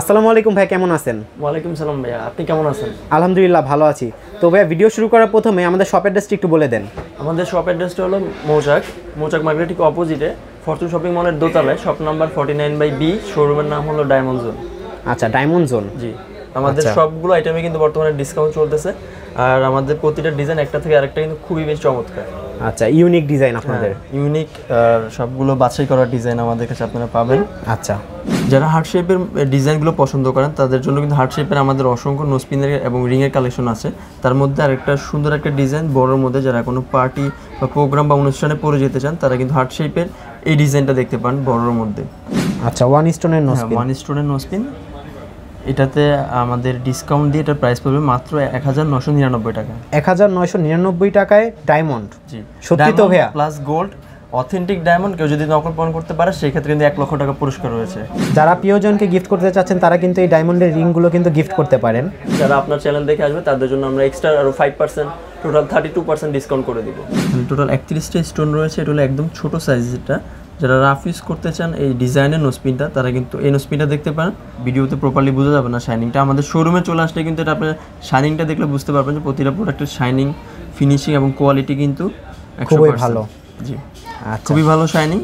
আসসালামু আলাইকুম ভাই, কেমন আছেন? ওয়ালাইকুম সালাম ভাইয়া, আপনি কেমন আছেন? আলহামদুলিল্লাহ ভালো আছি। তো ভাইয়া, ভিডিও শুরু করার প্রথমে আমাদের শপ অ্যাড্রেসটি একটু বলে দেন। আমাদের শপ অ্যাড্রেসটা হলো মৌচাক মার্কেটের ঠিক অপোজিটে ফরচুন শপিং মলের দোতলায়, শপ নাম্বার 49/B, শোরুমের নাম হলো ডায়মন্ড জোন। আচ্ছা, ডায়মন্ড জোন, জি। আমাদের সবগুলো আইটেমে কিন্তু বর্তমানে ডিসকাউন্ট চলতেছে, আর আমাদের প্রতিটা ডিজাইন একটা থেকে আরেকটা কিন্তু খুবই বেশ চমৎকার। আচ্ছা, ইউনিক ডিজাইন আপনাদের, ইউনিক আর সবগুলো বাছাই করা ডিজাইন আমাদের কাছে আপনারা পাবেন। আচ্ছা, যারা হার্ট শেপের ডিজাইনগুলো পছন্দ করেন তাদের জন্য কিন্তু হার্ট শেপের আমাদের অসংখ্য নোজপিনের এবং রিংয়ের কালেকশন আছে। তার মধ্যে আরেকটা সুন্দর একটা ডিজাইন বড়োর মধ্যে, যারা কোনো পার্টি বা প্রোগ্রাম বা অনুষ্ঠানে পরে যেতে চান তারা কিন্তু হার্ট শেপের এই ডিজাইনটা দেখতে পান বড়োর মধ্যে। আচ্ছা, ওয়ান স্টোনের নোজপিন, এটাতে আমাদের ডিসকাউন্ট দিয়ে এটার প্রাইস পড়বে মাত্র 1999 টাকা। 1999 টাকায় ডায়মন্ড, জি সত্যি তো ভাইয়া, প্লাস গোল্ড অথেন্টিক ডায়মন্ড। কেউ যদি নকল পণ করতে পারে সেই ক্ষেত্রে কিন্তু 1 লক্ষ টাকা পুরস্কার রয়েছে। যারা প্রিয়জনকে গিফট করতে চাচ্ছেন তারা কিন্তু এই ডায়মন্ডের রিংগুলো কিন্তু গিফট করতে পারেন। যারা আপনার চ্যানেল দেখে আসবে তাদের জন্য আমরা এক্সট্রা আরও 5%, টোটাল 32% ডিসকাউন্ট করে দিব। টোটাল 31টা স্টোন রয়েছে। এটা হলো একদম ছোটো সাইজটা, যারা রাফ ইউজ করতে চান এই ডিজাইনের নোজপিনটা তারা কিন্তু এই নোজপিনটা দেখতে পান। ভিডিওতে প্রপারলি বোঝা যাবে না শাইনিংটা, আমাদের শোরুমে চলে আসলে কিন্তু এটা আপনারা শাইনিংটা দেখলে বুঝতে পারবেন যে প্রতিটা প্রোডাক্টের শাইনিং, ফিনিশিং এবং কোয়ালিটি কিন্তু খুবই ভালো, জি খুবই ভালো শাইনিং।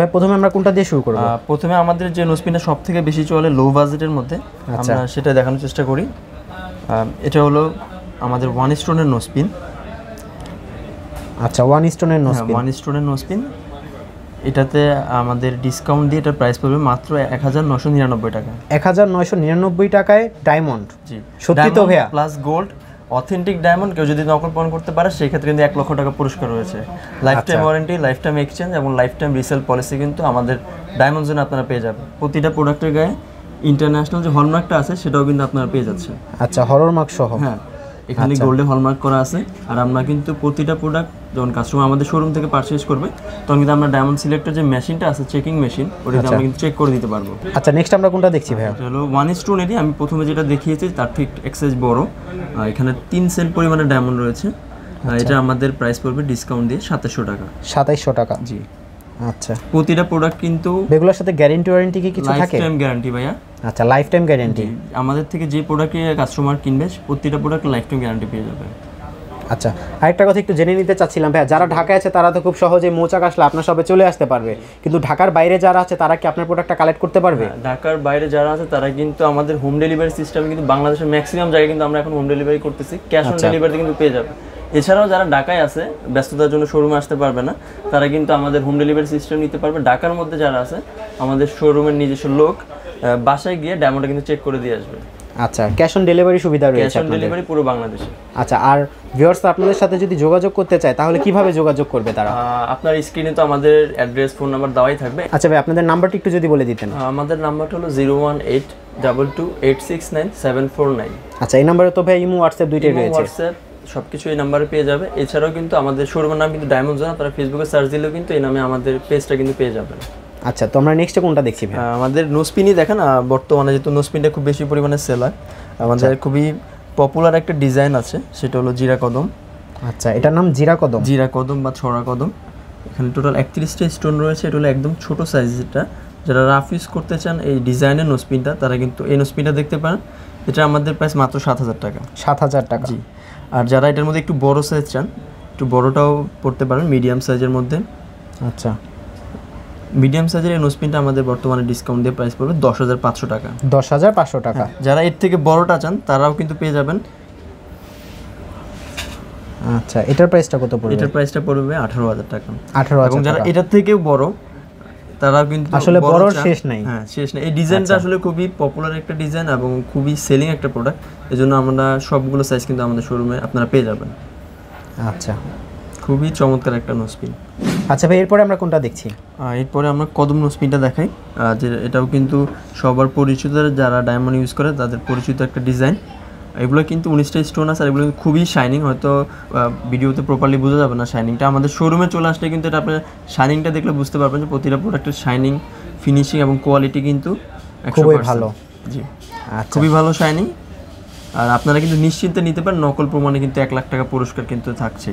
ভাই, প্রথমে আমরা কোনটা দিয়ে শুরু করব? প্রথমে আমাদের যে নোজপিনটা সবথেকে বেশি চলে লো বাজেটের মধ্যে আমরা সেটা দেখানোর চেষ্টা করি। এটা হলো আমাদের ওয়ান স্টোনের নোজপিন। আচ্ছা, ওয়ান স্টোনের নোজপিন, এটাতে আমাদের ডিসকাউন্ট দিয়ে এটার প্রাইস পড়বে মাত্র 1999 টাকা। 1999 টাকায় ডায়মন্ড, জি সত্যি তো ভাইয়া, প্লাস গোল্ড অথেন্টিক ডায়মন্ড। কেউ যদি নকল পণ করতে পারে সেই ক্ষেত্রে কিন্তু 1 লক্ষ টাকা পুরস্কার রয়েছে। Lifetime warranty, lifetime exchange এবং লাইফ টাইম রিসেল পলিসি কিন্তু আমাদের ডায়মন্ড জোনে আপনারা পেয়ে যাবেন। প্রতিটা প্রোডাক্টের গায়ে ইন্টারন্যাশনাল যে হলমার্কটা আছে সেটাও কিন্তু আপনারা পেয়ে যাচ্ছে। আচ্ছা, হলমার্ক সহ, হ্যাঁ এখানে গোল্ডে হলমার্ক করা আছে। আর আমরা কিন্তু প্রতিটা প্রোডাক্ট যখন কাস্টমার আমাদের শোরুম থেকে পারচেজ করবে তখন কিন্তু আমরা ডায়মন্ড সিলেক্টর যে মেশিনটা আছে, চেকিং মেশিন, ওটাতে আমরা কিন্তু চেক করে দিতে পারবো। আচ্ছা, নেক্সট আমরা কোনটা দেখছি ভাই? হলো ওয়ান স্টোন। এটি আমি প্রথমে যেটা দেখিয়েছি তার ঠিক এক সাইজ বড়, এখানে 3 সেন্ট পরিমাণে ডায়মন্ড রয়েছে। এটা আমাদের প্রাইস পড়বে ডিসকাউন্ট দিয়ে 2700 টাকা। 2700 টাকা, জি। আচ্ছা, প্রতিটা প্রোডাক্ট কিন্তু এগুলোর সাথে গ্যারান্টি ওয়ারেন্টি কি কিছু থাকে? লাইফ টাইম গ্যারান্টি ভাইয়া। আচ্ছা, লাইফ টাইম গ্যারান্টি। আমাদের থেকে যে প্রোডাক্ট কাস্টমার কিনবে প্রতিটা প্রোডাক্ট লাইফ টাইম গ্যারান্টি পেয়ে যাবে। আচ্ছা, আরেকটা কথা একটু জেনে নিতে চাচ্ছিলাম ভাইয়া, যারা ঢাকায় আছে তারা তো খুব সহজে মৌচাক আসলে আপনার সবে চলে আসতে পারবে, কিন্তু ঢাকার বাইরে যারা আছে তারা কি আপনার প্রোডাক্টটা কালেক্ট করতে পারবে? ঢাকার বাইরে যারা আছে তারা কিন্তু আমাদের হোম ডেলিভারি সিস্টেমে কিন্তু বাংলাদেশের ম্যাক্সিমাম জায়গায় কিন্তু আমরা এখন হোম ডেলিভারি করতেছি, ক্যাশ অন ডেলিভারিতে কিন্তু পেয়ে যাবে। এছাড়াও যারা ঢাকায় আছে ব্যস্ততার জন্য শোরুমে আসতে পারবে না তারা কিন্তু আমাদের হোম ডেলিভারি সিস্টেম নিতে পারবে। ঢাকার মধ্যে যারা আছে আমাদের শোরুমের নিজস্ব লোক বাসায় গিয়ে ডায়মন্ডটা কিন্তু চেক করে দিয়ে আসবে। আচ্ছা, ক্যাশ অন ডেলিভারি সুবিধা রয়েছে, ক্যাশ অন ডেলিভারি পুরো বাংলাদেশে। আচ্ছা, আর ভিউয়ার্স আপনাদের সাথে যদি যোগাযোগ করতে চায় তাহলে কিভাবে যোগাযোগ করবে তারা? আপনার স্ক্রিনে তো আমাদের অ্যাড্রেস, ফোন নাম্বার দেওয়াই থাকবে। আচ্ছা ভাই, আপনাদের নাম্বারটি একটু যদি বলে দিতেন। আমাদের নাম্বারটা হলো 01822869749। আচ্ছা, এই নাম্বারে তো ভাই ইমো, হোয়াটসঅ্যাপ দুইটাই রয়েছে, হোয়াটসঅ্যাপ সবকিছু এই নাম্বারে পেয়ে যাবে। এছাড়াও কিন্তু আমাদের শোরুমের নাম কিন্তু ডায়মন্ড জোন, আপনারা ফেসবুকে সার্চ দিলেও কিন্তু এই নামে আমাদের পেজটা কিন্তু পেয়ে যাবেন। আচ্ছা, তো আমরা নেক্সটে কোনটা দেখছি ভাই? আমাদের নোজপিনই দেখেন, বর্তমানে যেহেতু নোজপিনটা খুব বেশি পরিমাণে সেল হয়, আমাদের খুবই পপুলার একটা ডিজাইন আছে সেটা হলো জিরা কদম। আচ্ছা, এটার নাম জিরা কদম, জিরা কদম বা ছড়া কদম। এখানে টোটাল 31টা স্টোন রয়েছে। এটা হলো একদম ছোটো সাইজটা, যারা রাফ ইউজ করতে চান এই ডিজাইনের নোজপিনটা তারা কিন্তু এই নোজপিনটা দেখতে পান। এটা আমাদের প্রাইস মাত্র 7000 টাকা। 7000 টাকা, জি। আর যারা এটার মধ্যে একটু বড় সাইজ চান একটু বড়টাও পড়তে পারেন, মিডিয়াম সাইজের মধ্যে। আচ্ছা, মিডিয়াম সাইজের এই নোজপিনটা আমাদের বর্তমানে ডিসকাউন্ট দিয়ে প্রাইস পড়বে 10500 টাকা। 10500 টাকা, যারা এর থেকে বড়টা চান তারাও কিন্তু পেয়ে যাবেন। আচ্ছা, এটার প্রাইসটা কত পড়বে? এটার প্রাইসটা পড়বে 18000 টাকা। 18000। এবং যারা এটার থেকেও বড় তারা কিন্তু আসলে বড় শেষ নাই, হ্যাঁ শেষ নাই। এই ডিজাইনটা আসলে খুবই পপুলার একটা ডিজাইন এবং খুবই সেলিং একটা প্রোডাক্ট, এজন্য আমরা সবগুলো সাইজ কিন্তু আমাদের শোরুমে আপনারা পেয়ে যাবেন। আচ্ছা, খুবই চমৎকার একটা নোজপিন। আচ্ছা ভাই, এরপরে আমরা কোনটা দেখছি? এরপরে আমরা কদম নোজপিনটা দেখাই, যে এটাও কিন্তু সবার পরিচিত, যারা ডায়মন্ড ইউজ করে তাদের পরিচিত একটা ডিজাইন। এগুলো কিন্তু 19টা স্টোন আছে আর এগুলো কিন্তু খুবই শাইনিং, হয়তো ভিডিওতে প্রপারলি বোঝা যাবে না শাইনিংটা। আমাদের শোরুমে চলে আসলে কিন্তু এটা আপনার শাইনিংটা দেখলে বুঝতে পারবেন যে প্রতিটা প্রোডাক্টের শাইনিং, ফিনিশিং এবং কোয়ালিটি কিন্তু খুবই ভালো। জি, খুবই ভালো শাইনিং। আর আপনারা কিন্তু নিশ্চিন্তে নিতে পারেন, নকল প্রমাণে কিন্তু 1,00,000 টাকা পুরস্কার কিন্তু থাকছে।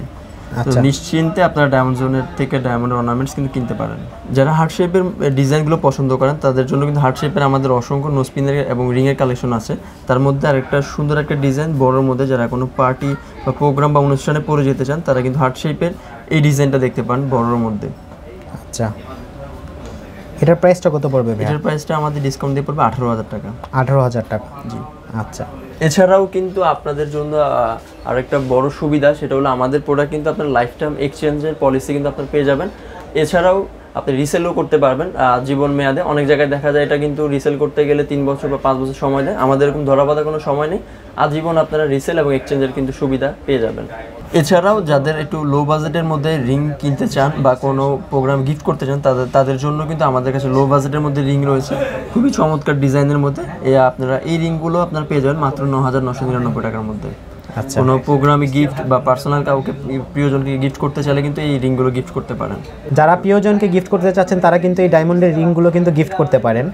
আচ্ছা, নিশ্চিন্তে আপনারা ডায়মন্ড জোনের থেকে ডায়মন্ড অর্নামেন্টস কিন্তু কিনতে পারেন। যারা হার্ট শেপের ডিজাইনগুলো পছন্দ করেন তাদের জন্য কিন্তু হার্ট শেপের আমাদের অসংখ্য নোজপিনের এবং রিংয়ের কালেকশন আছে। তার মধ্যে আরেকটা সুন্দর একটা ডিজাইন বড়োর মধ্যে, যারা কোনো পার্টি বা প্রোগ্রাম বা অনুষ্ঠানে পরে যেতে চান তারা কিন্তু হার্ট শেপের এই ডিজাইনটা দেখতে পান বড়োর মধ্যে। আচ্ছা, এটার প্রাইসটা কত পড়বে? এটার প্রাইসটা আমাদের ডিসকাউন্ট দিয়ে পড়বে 18,000 টাকা। 18,000 টাকা, জি। আচ্ছা, এছাড়াও কিন্তু আপনাদের জন্য আরেকটা বড় সুবিধা, সেটা হলো আমাদের প্রোডাক্ট কিন্তু আপনার লাইফ টাইম এক্সচেঞ্জের পলিসি কিন্তু আপনারা পেয়ে যাবেন। এছাড়াও আপনি রিসেলও করতে পারবেন জীবন মেয়াদে। অনেক জায়গায় দেখা যায় এটা কিন্তু রিসেল করতে গেলে 3 বছর বা 5 বছর সময় দেয়, আমাদের এরকম ধরা বাঁধা কোনো সময় নেই, আজীবন আপনারা রিসেল এবং এক্সচেঞ্জের কিন্তু সুবিধা পেয়ে যাবেন। এছাড়াও যাদের একটু লো বাজেটের মধ্যে রিং কিনতে চান বা কোনো প্রোগ্রাম গিফট করতে চান তাদের জন্য কিন্তু আমাদের কাছে লো বাজেটের মধ্যে রিং রয়েছে, খুবই চমৎকার ডিজাইনের মধ্যে। আপনারা এই রিংগুলো আপনারা পেয়ে যাবেন মাত্র 9,999 টাকার মধ্যে। আচ্ছা, কোনো প্রোগ্রামে গিফট বা পার্সোনাল কাউকে প্রিয়জনকে গিফট করতে চাইলে কিন্তু এই রিংগুলো গিফট করতে পারেন। যারা প্রিয়জনকে গিফট করতে চাচ্ছেন তারা কিন্তু এই ডায়মন্ডের রিংগুলো কিন্তু গিফট করতে পারেন।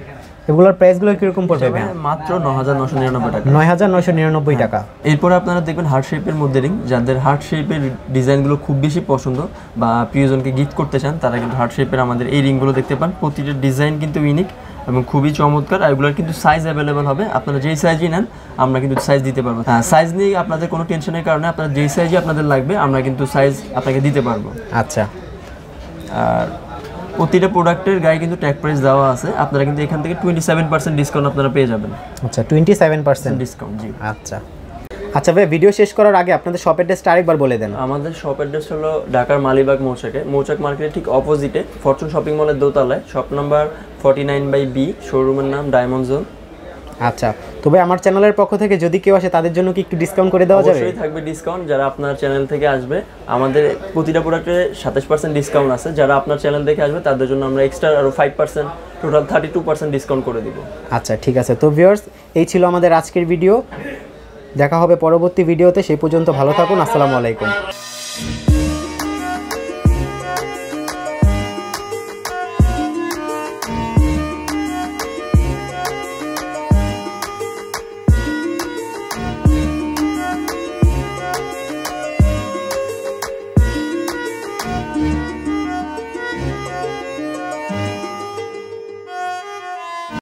এগুলোর প্রাইসগুলো কীরকম পড়বে? মাত্র 9,999 টাকা। 9,999 টাকা। এরপরে আপনারা দেখবেন হার্ট শেপের মধ্যে রিং। যাদের হার্ট শেপের ডিজাইনগুলো খুব বেশি পছন্দ বা প্রিয়জনকে গিফট করতে চান তারা কিন্তু হার্ট শেপের আমাদের এই রিংগুলো দেখতে পান। প্রতিটা ডিজাইন কিন্তু ইউনিক এবং খুবই চমৎকার। আর এগুলোর কিন্তু সাইজ অ্যাভেলেবেল হবে, আপনারা যেই সাইজই নেন আমরা কিন্তু সাইজ দিতে পারবো। হ্যাঁ, সাইজ নিয়ে আপনাদের কোনো টেনশনের কারণে আপনারা যেই সাইজই আপনাদের লাগবে আমরা কিন্তু সাইজ আপনাকে দিতে পারবো। আচ্ছা, আর প্রতিটা প্রোডাক্টের গায়ে কিন্তু ট্যাগ প্রাইস দেওয়া আছে, আপনারা কিন্তু এখান থেকে 27% ডিসকাউন্ট আপনারা পেয়ে যাবেন। আচ্ছা, 27% ডিসকাউন্ট, জি। আচ্ছা, আচ্ছা ভাই, ভিডিও শেষ করার আগে আপনাদের শপের অ্যাড্রেসটা আরেকবার বলে দেন। আমাদের শপ অ্যাড্রেস হলো ঢাকার মালিবাগ মৌচাক মার্কেটের ঠিক অপোজিটে ফরচুন শপিং মলের দোতলায়, শপ নাম্বার 49/B, শোরুমের নাম ডায়মন্ড জোন। আচ্ছা, তবে আমার চ্যানেলের পক্ষ থেকে যদি কেউ আসে তাদের জন্য কি একটু ডিসকাউন্ট করে দেওয়া যাবে? অবশ্যই থাকবে ডিসকাউন্ট। যারা আপনার চ্যানেল থেকে আসবে আমাদের প্রতিটা প্রোডাক্টে 27% ডিসকাউন্ট আছে, যারা আপনার চ্যানেল থেকে আসবে তাদের জন্য আমরা এক্সট্রা আরও 5%, টোটাল 32% ডিসকাউন্ট করে দিব। আচ্ছা, ঠিক আছে। তো ভিউয়ার্স, এই ছিল আমাদের আজকের ভিডিও। দেখা হবে পরবর্তী ভিডিওতে, সেই পর্যন্ত ভালো থাকুন। আসসালামু আলাইকুম।